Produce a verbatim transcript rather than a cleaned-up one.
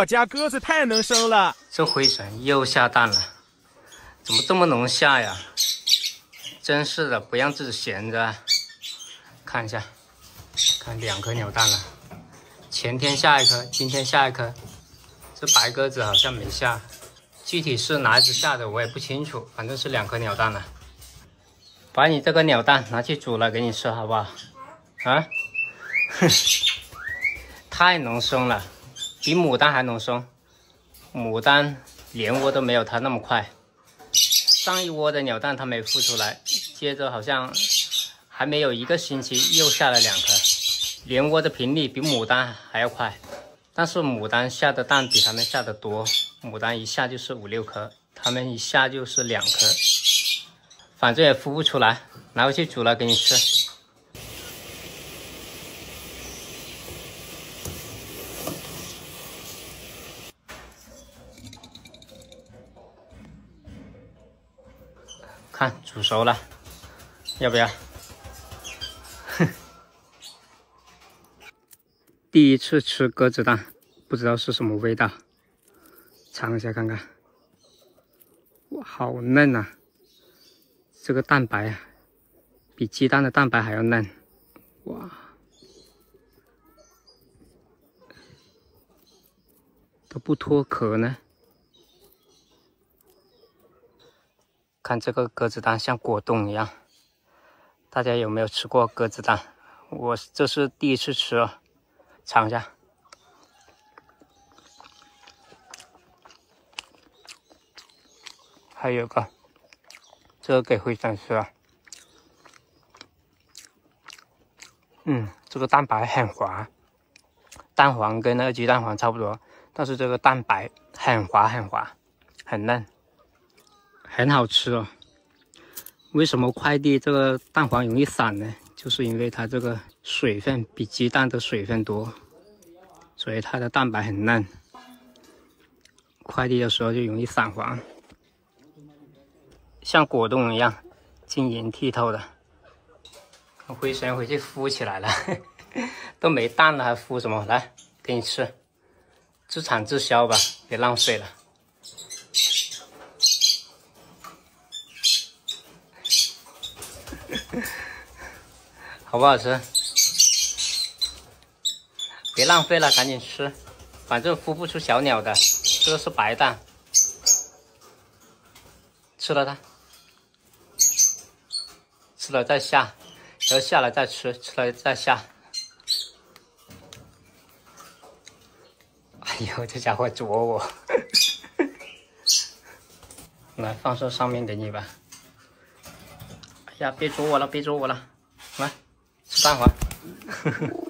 我家鸽子太能生了，这回准又下蛋了，怎么这么能下呀？真是的，不让自己闲着。看一下，看两颗鸟蛋了，前天下一颗，今天下一颗。这白鸽子好像没下，具体是哪一只下的我也不清楚，反正是两颗鸟蛋了。把你这个鸟蛋拿去煮了给你吃好不好？啊？太能生了。 比牡丹还能生，牡丹连窝都没有它那么快。上一窝的鸟蛋它没孵出来，接着好像还没有一个星期又下了两颗，连窝的频率比牡丹还要快。但是牡丹下的蛋比它们下的多，牡丹一下就是五六颗，它们一下就是两颗，反正也孵不出来，拿回去煮了给你吃。 看，煮熟了，要不要？第一次吃鸽子蛋，不知道是什么味道，尝一下看看。哇，好嫩啊！这个蛋白啊，比鸡蛋的蛋白还要嫩。哇，都不脱壳呢。 看这个鸽子蛋像果冻一样，大家有没有吃过鸽子蛋？我这是第一次吃哦，尝一下。还有个，这个给灰尘吃了。嗯，这个蛋白很滑，蛋黄跟那个鸡蛋黄差不多，但是这个蛋白很滑很滑，很嫩。 很好吃哦，为什么快递这个蛋黄容易散呢？就是因为它这个水分比鸡蛋的水分多，所以它的蛋白很嫩。快递的时候就容易散黄，像果冻一样晶莹剔透的。灰神回去孵起来了，都没蛋了还孵什么？来，给你吃，自产自销吧，别浪费了。 好不好吃？别浪费了，赶紧吃，反正孵不出小鸟的。这是白蛋，吃了它，吃了再下，然后下了再吃，吃了再下。哎呦，这家伙啄我！来，放上上面给你吧。 呀，别啄我了，别啄我了，来吃蛋黄。